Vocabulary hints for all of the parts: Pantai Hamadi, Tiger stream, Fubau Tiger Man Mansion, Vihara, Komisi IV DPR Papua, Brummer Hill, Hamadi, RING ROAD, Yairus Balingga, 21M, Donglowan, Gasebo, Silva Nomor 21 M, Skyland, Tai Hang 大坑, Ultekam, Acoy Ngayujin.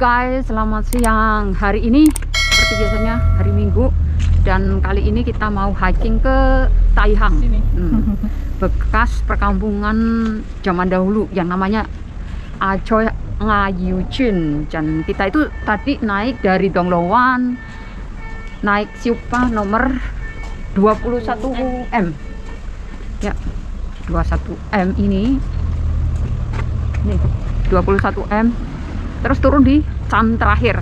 guys, selamat siang. Hari ini seperti biasanya hari Minggu, dan kali ini kita mau hiking ke Tai Hang, bekas perkampungan zaman dahulu yang namanya Acoy Ngayujin. Dan kita itu tadi naik dari Donglowan, naik Silva nomor 21 M. Ya, 21 M ini. Nih, 21 M. Terus turun di cam terakhir,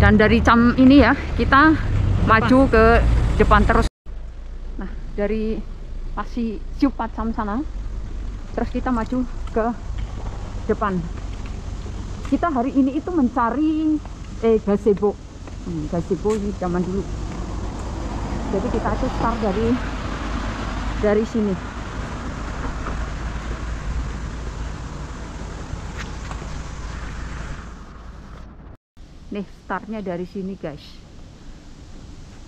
dan dari cam ini ya kita maju ke depan terus. Nah, dari pasti Siupat cam sana terus kita maju ke depan. Kita hari ini itu mencari Gasebo. Gasebo ini zaman dulu, jadi kita itu start dari sini. Nih, startnya dari sini guys,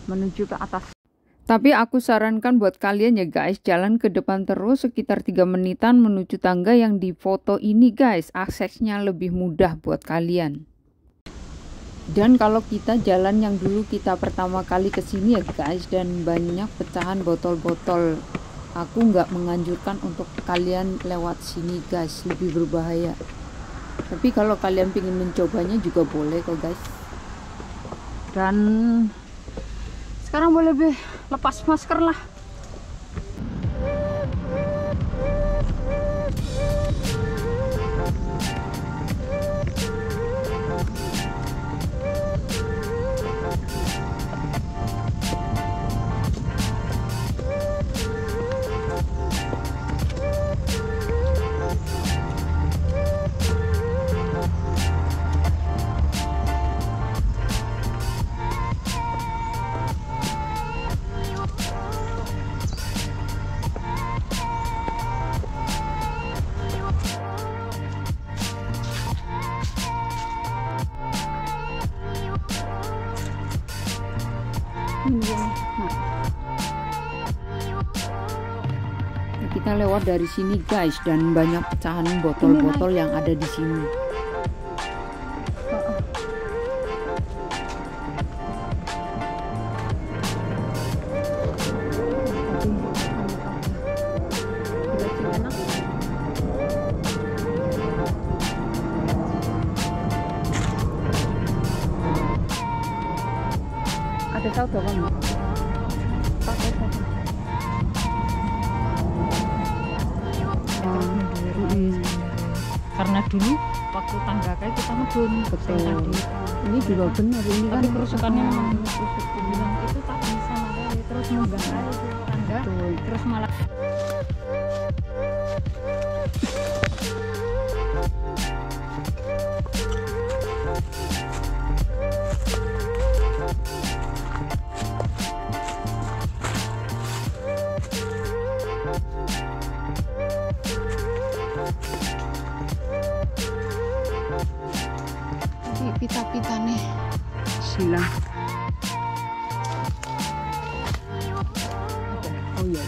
menuju ke atas. Tapi aku sarankan buat kalian ya guys, jalan ke depan terus sekitar 3 menitan menuju tangga yang di foto ini guys. Aksesnya lebih mudah buat kalian. Dan kalau kita jalan yang dulu kita pertama kali kesini ya guys, dan banyak pecahan botol-botol, aku nggak menganjurkan untuk kalian lewat sini guys, lebih berbahaya. Tapi kalau kalian ingin mencobanya juga boleh kok guys. Dan sekarang boleh lepas masker lah. Nah, kita lewat dari sini guys, dan banyak pecahan botol-botol yang ada di sini. Karena dulu waktu tangga kayak kita medun, betul. Ini juga benar, ini kan kerusakannya memang bilang itu tak bisa lagi, terus munggah lagi tangga, terus malah. Pita-pita nih silang. Oh iya,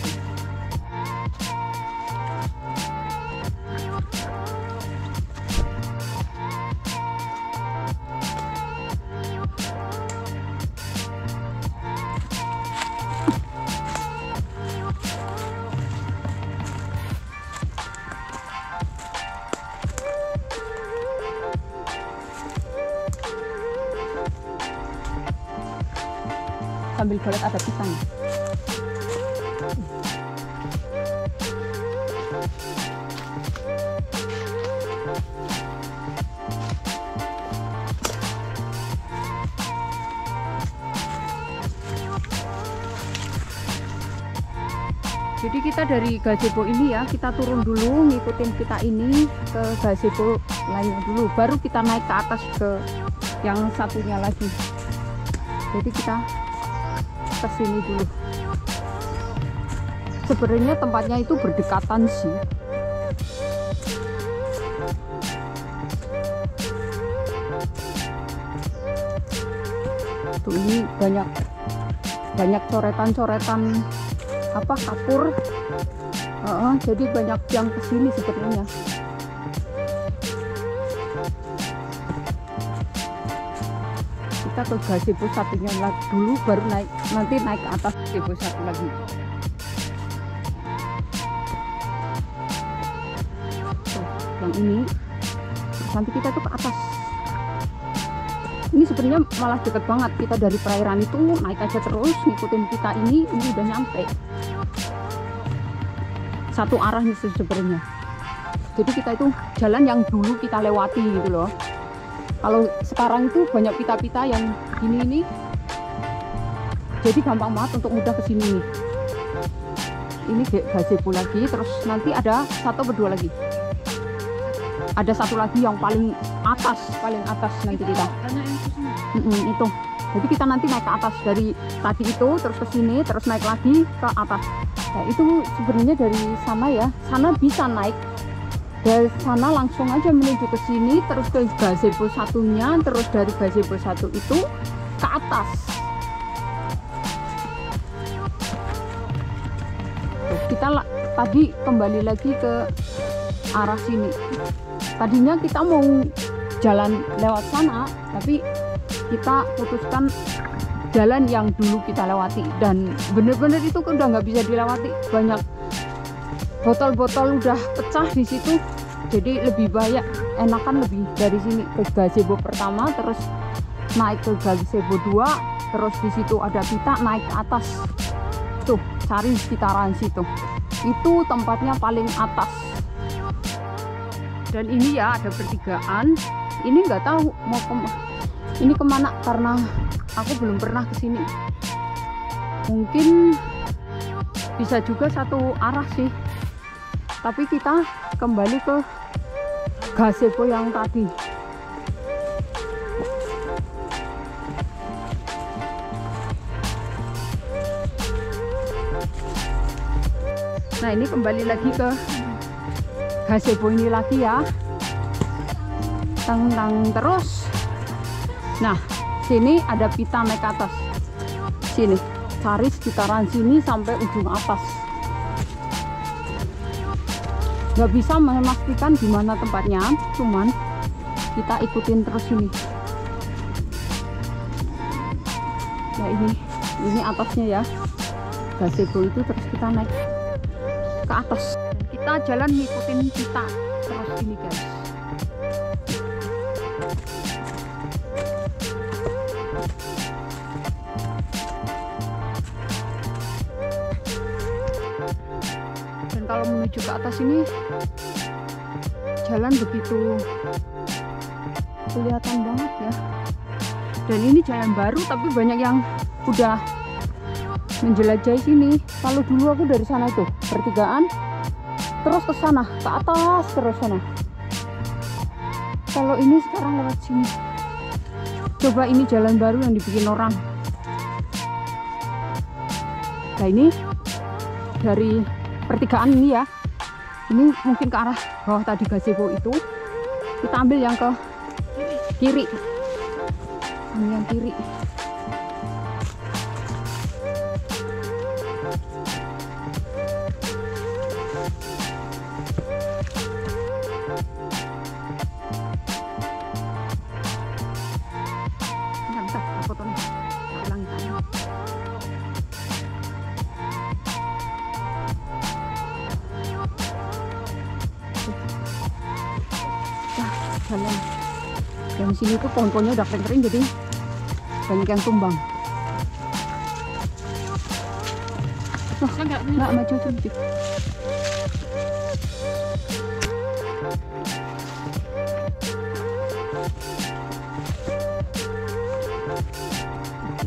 sambil golek ada pisang. Jadi kita dari Gasebo ini ya, kita turun dulu ngikutin kita ini ke Gasebo lainnya dulu, baru kita naik ke atas ke yang satunya lagi. Jadi kita kesini dulu. Sebenarnya tempatnya itu berdekatan sih. Tuh, ini banyak coretan-coretan apa kapur. Jadi banyak yang kesini sebenarnya. kita ke Gasebo satunya lagi dulu, baru naik, nanti naik ke atas Gasebo satu lagi. Tuh, yang ini nanti kita tuh ke atas. Ini sebenarnya malah deket banget, kita dari perairan itu naik aja terus, ngikutin kita ini udah nyampe. Satu arahnya sebenarnya. Jadi kita itu jalan yang dulu kita lewati gitu loh. Kalau sekarang itu banyak pita-pita yang gini-gini, jadi gampang banget untuk mudah kesini. Ini Gasebo lagi, terus nanti ada satu berdua lagi. Ada satu lagi yang paling atas nanti kita. Itu. Jadi kita nanti naik ke atas dari tadi itu, terus ke sini, terus naik lagi ke atas. Nah, itu sebenarnya dari sana ya, sana bisa naik. Dari sana langsung aja menuju ke sini, terus ke Gasebo satunya, terus dari Gasebo satu itu ke atas. Tuh, kita tadi kembali lagi ke arah sini. Tadinya kita mau jalan lewat sana, tapi kita putuskan jalan yang dulu kita lewati, dan bener-bener itu udah nggak bisa dilewati, banyak botol-botol udah pecah di situ, jadi lebih banyak enakan lebih dari sini ke Gasebo pertama, terus naik ke Gasebo 2, terus di situ ada pita naik ke atas. Tuh, cari sekitaran situ. Itu tempatnya paling atas. Dan ini ya ada pertigaan. Ini nggak tahu mau ini kemana karena aku belum pernah kesini. Mungkin bisa juga satu arah sih. Tapi kita kembali ke Gasebo yang tadi. Nah, ini kembali lagi ke Gasebo ini lagi ya. Tentang terus. Nah, sini ada pita naik atas. Sini, cari sekitaran sini sampai ujung atas. Gak bisa memastikan gimana tempatnya, cuman kita ikutin terus ini. Ya ini atasnya ya. Gasebo itu terus kita naik ke atas. Kita jalan ngikutin kita terus ini guys. Dan kalau menuju ke atas ini jalan begitu kelihatan banget ya, dan ini jalan baru tapi banyak yang udah menjelajahi sini. Kalau dulu aku dari sana itu pertigaan terus ke sana, ke atas terus sana. Kalau ini sekarang lewat sini. Coba ini jalan baru yang dibikin orang. Nah, ini dari pertigaan ini ya, ini mungkin ke arah bawah tadi Gasebo itu. Kita ambil yang ke kiri, ambil yang kiri. Bentar, aku tonton. Jalan dan sini tuh pohon-pohonnya udah kering-kering, jadi banyak yang tumbang. Loh, nggak maju cantik.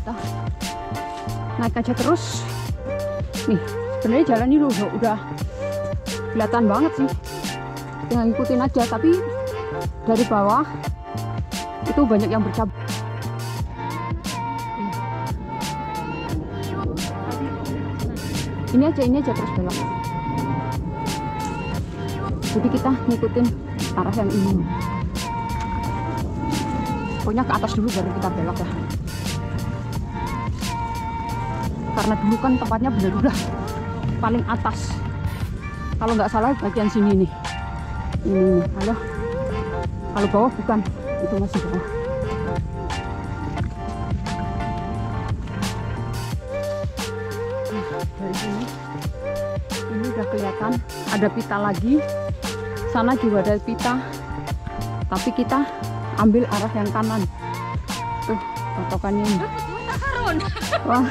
Kita naik aja terus. Nih, sebenarnya jalan ini udah kelihatan banget sih. Tinggal ngikutin aja, tapi dari bawah itu banyak yang bercabang. Ini aja terus belok. Jadi kita ngikutin arah yang ini. Pokoknya ke atas dulu baru kita belok lah. Karena dulu kan tempatnya benar-benar paling atas. Kalau nggak salah bagian sini nih. Ini halo. Kalau bawah bukan, itu masih bawah. ini udah kelihatan ada pita lagi, sana juga ada pita, tapi kita ambil arah yang kanan. Tuh patokannya ini. Wah.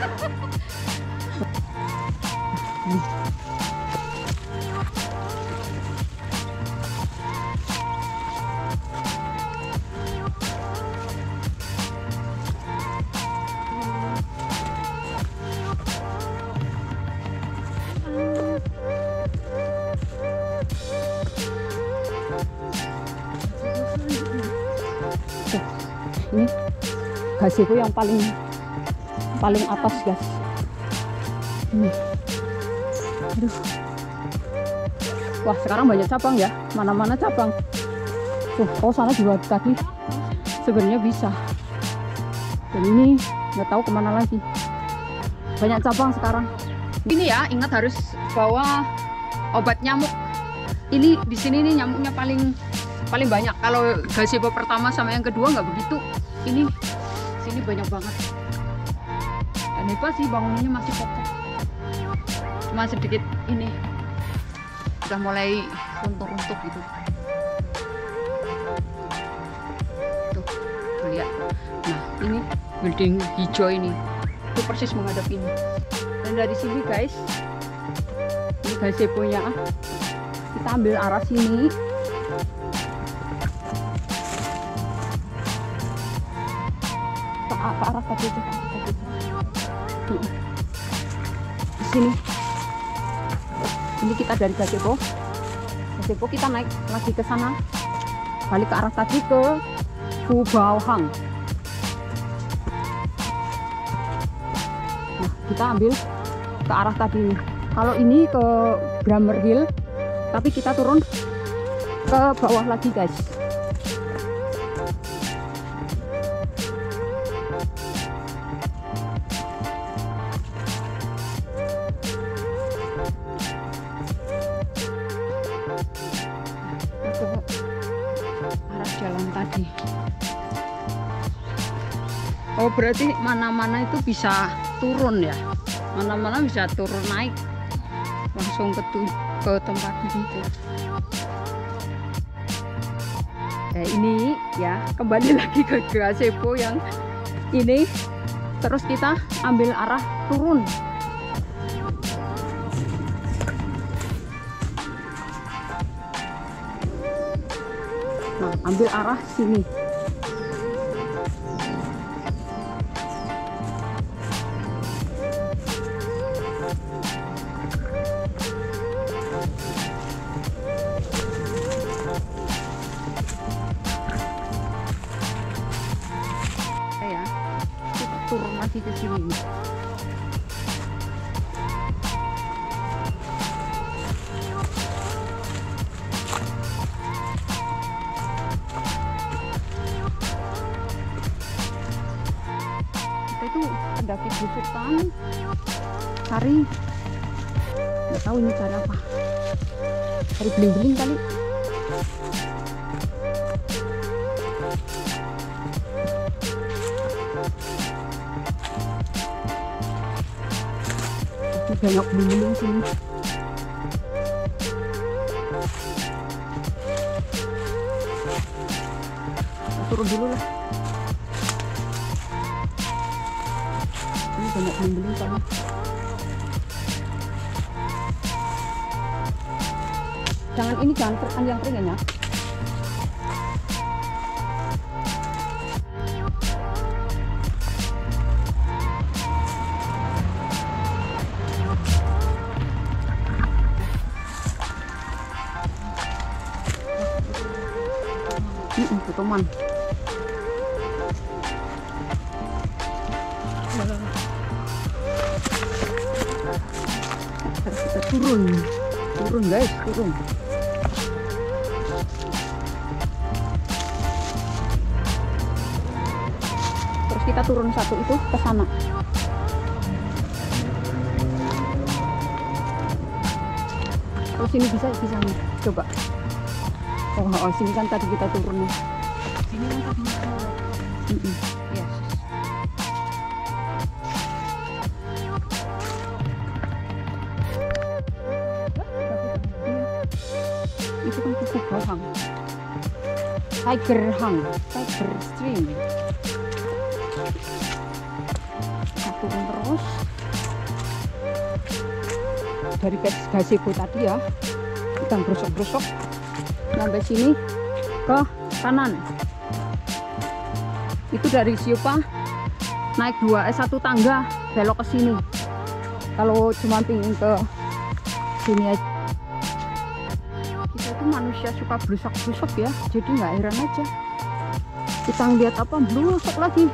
Ini gasebo yang paling atas, guys. Ini. Aduh. Wah, sekarang banyak cabang ya. Mana-mana cabang. Tuh, oh sana juga tadi sebenarnya bisa. Dan ini nggak tahu kemana lagi. Banyak cabang sekarang. Ini ya, ingat harus bawa obat nyamuk. Ini di sini nih nyamuknya paling banyak. Kalau gasebo pertama sama yang kedua nggak begitu. Ini sini banyak banget. Dan hepa sih bangunannya masih kokoh, cuma sedikit ini sudah mulai runtuh-runtuh gitu. Tuh lihat, nah ini building hijau ini itu persis menghadap ini. Dan dari sini guys, ini gasebonya kita ambil arah sini. Arah tadi itu di sini. Ini kita dari gasebo kita naik lagi ke sana, balik ke arah tadi ke Fubau Hang. Nah kita ambil ke arah tadi. Kalau ini ke Brummer Hill, tapi kita turun ke bawah lagi guys. Oh berarti mana-mana itu bisa turun ya, mana-mana bisa turun naik langsung ke tempat gitu. Nah, ini ya kembali lagi ke gasebo yang ini, terus kita ambil arah turun. Nah ambil arah sini. Ke sini. Kita itu pendaki besutan, cari nggak tahu ini cari apa, cari beling-beling kali. Banyak beling-beling sini. Turun dulu lah. Ini banyak beling-beling sana. Jangan ini jangan terpanjang-panjang ya. Teman. Kita turun guys, turun. Terus kita turun satu itu ke sana. Terus ini bisa nih, coba. Oh sini kan tadi kita turun. Ini untuk yes. itu kan Fubau Hang, Tiger Hang, Tiger stream. Kita turun terus dari Gasebo tadi ya, kita brosok-brosok sampai sini ke kanan. Itu dari Siopa naik satu tangga belok ke sini. Kalau cuma pingin ke sini aja. Kita tuh manusia suka blusok-blusok ya, jadi nggak heran aja kita ngeliat apa blusok lagi.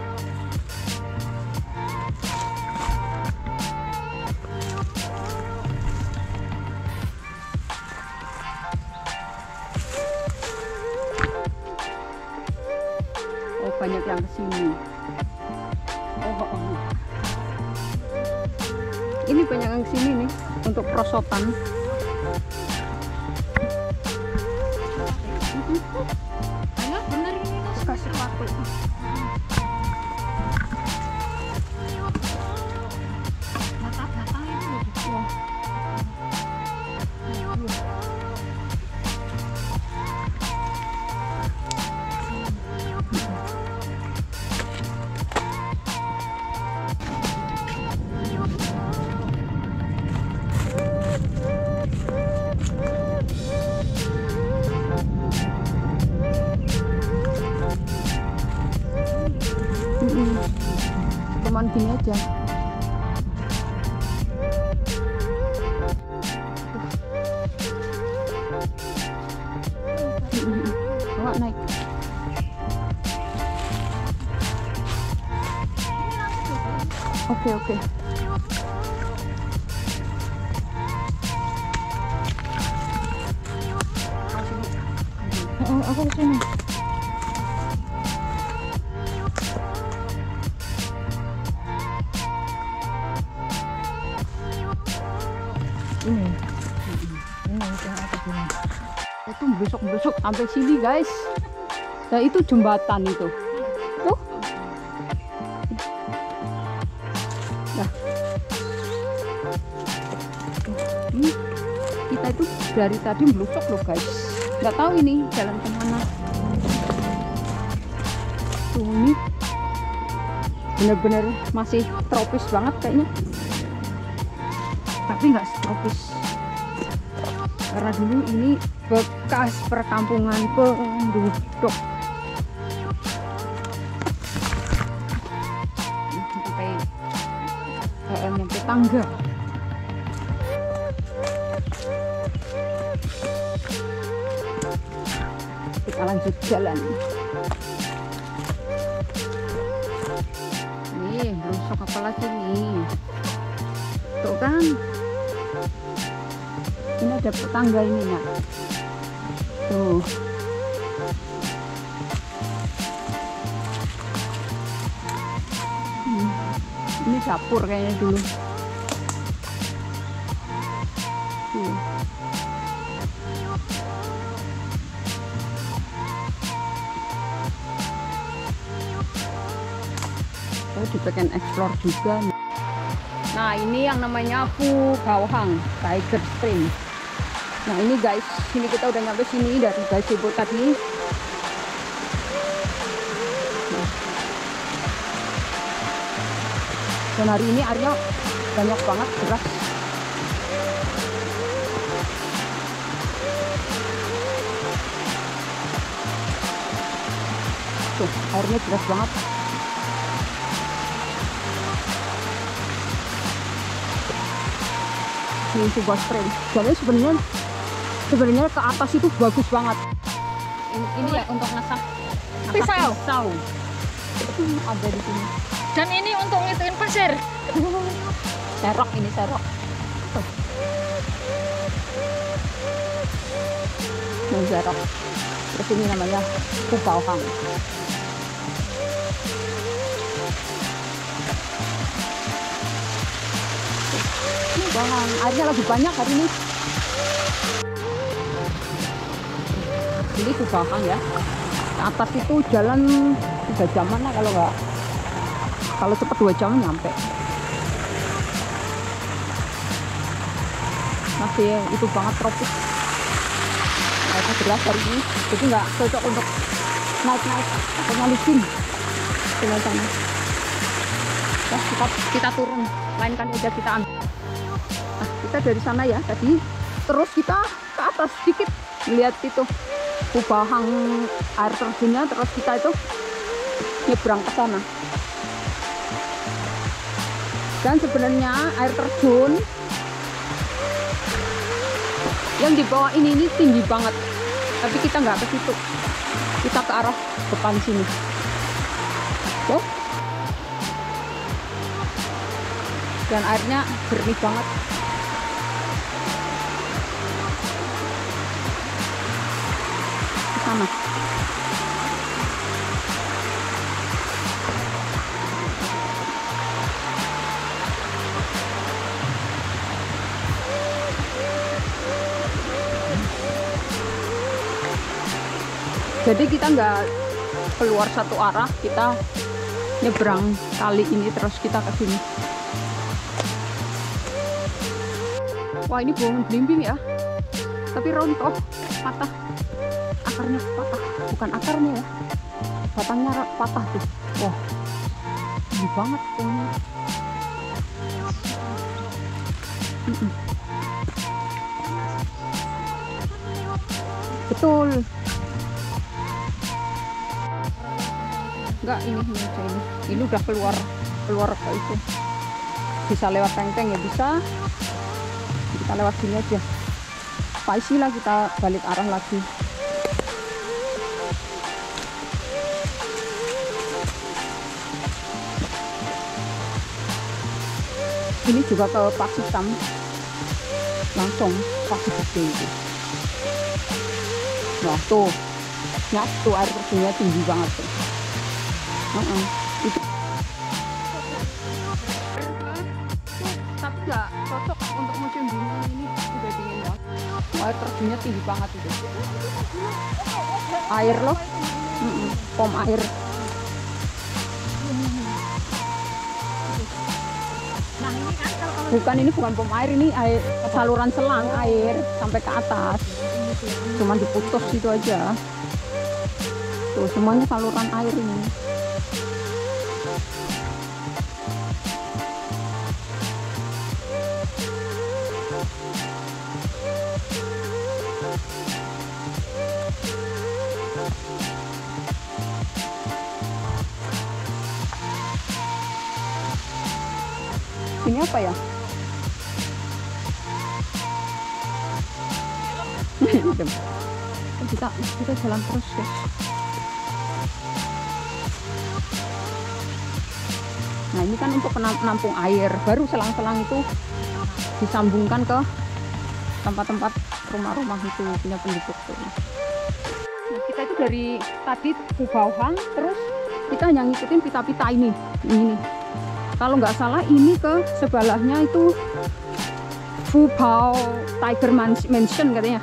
Oh, banyak yang kesini. Oh. Ini banyak yang kesini nih untuk prosotan. Ayo bener ini tuh kasih waktu. Mata-mata itu gitu. Cuman gini aja. Awak naik. Oke. Aku kesini. Itu besok-besok sampai sini guys. Nah itu jembatan itu tuh. Nah. Ini kita itu dari tadi belocok loh guys, nggak tahu ini jalan kemana tuh. Ini bener-bener masih tropis banget kayaknya, tapi nggak tropis karena dulu ini bekas perkampungan penduduk. Sampai tangga. Kita lanjut jalan. Nih, rusak apa lagi nih? Tuh kan. Ini ada tetangga ini nak. Tuh. Ini dapur kayaknya dulu. Tuh. Oh, juga pengen explore juga. Nah, ini yang namanya Fubau Hang, Tiger stream. Nah ini guys, ini kita udah nyampe sini dari Gasebo tadi. Nah. Dan hari ini airnya banyak banget, deras. Tuh, airnya deras banget. Ini sebuah stream. Jadi sebenarnya ke atas itu bagus banget. Ini ya untuk ngesak pisau. Itu ada di sini. Dan ini untuk ngituin pasir. Serok ini serok. Ini serok. Terus ini namanya Fubau Hang. Ini bang, airnya lagi banyak hari ini. Ini Fubau Hang ya. Ke atas itu jalan 3 jaman lah kalau nggak. Kalau cepat 2 jam nyampe. Masih itu banget tropis. naiknya jelas hari ini, jadi nggak cocok untuk naik-naik atau licin kelihatan. Nah, kita turun, melainkan udah kita ambil. Nah, kita dari sana ya tadi, terus kita ke atas sedikit lihat itu Fubau Tiger air terjunnya, terus kita itu nyebrang ke sana. Dan sebenarnya air terjun yang di bawah ini tinggi banget, tapi kita nggak ke situ, kita ke arah depan sini. Tuh. Dan airnya jernih banget. Ke sana. Jadi kita nggak keluar satu arah, kita nyebrang kali ini terus kita ke sini. Wah, ini pohon belimbing ya, tapi rontok, patah, akarnya patah, bukan akarnya ya, batangnya patah tuh. Wah, gede banget pohonnya. Betul. Enggak, ini udah keluar ke itu, bisa lewat teng-teng ya, bisa kita lewat sini aja. Paisi lah, kita balik arah lagi. Ini juga ke Pakistan langsung, Pakistan itu. Nah tuh, nyatu air terjunnya tinggi banget tuh. Itu. Tapi nggak cocok untuk musim dingin ini, udah dingin banget. Air terjunnya tinggi banget itu. Air loh, pom air. Bukan pom air, ini air saluran selang air sampai ke atas. Cuman diputus itu aja. Tuh semuanya saluran air ini. Ini apa ya? Kita jalan terus ya. Nah, ini kan untuk penampung air. Baru selang-selang itu disambungkan ke tempat-tempat rumah-rumah itu punya penduduk. Nah, kita itu dari tadi Fubau Tiger, terus kita hanya ngikutin pita-pita ini. Kalau nggak salah ini ke sebelahnya itu Fubau Tiger Man Mansion katanya.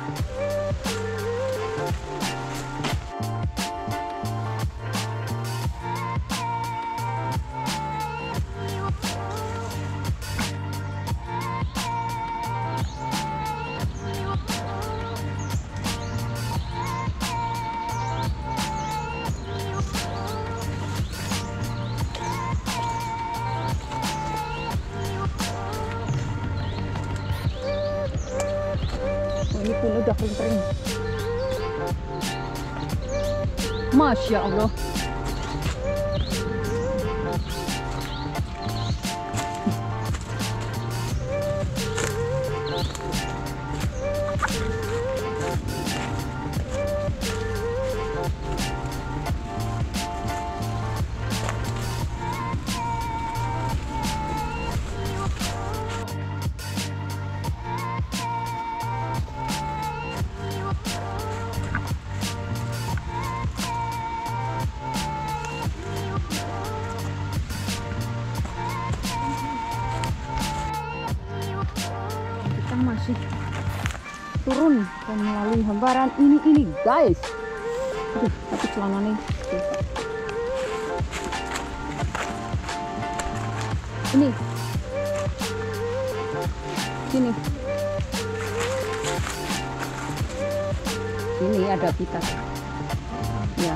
Udah kering, masya Allah. Masih turun dan melalui hamparan ini guys. Aduh, tapi celana nih. Ini. Ini ada pita. Ya.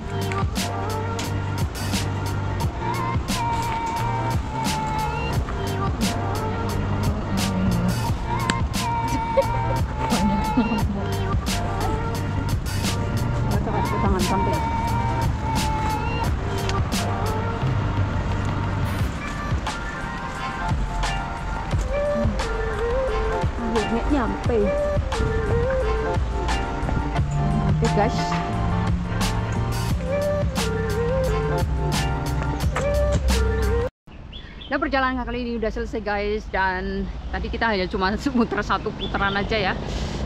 Nah, perjalanan kali ini udah selesai guys, dan tadi kita hanya cuma muter satu putaran aja ya.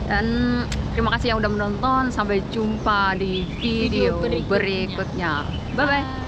Dan terima kasih yang udah menonton, sampai jumpa di video berikutnya. Bye bye.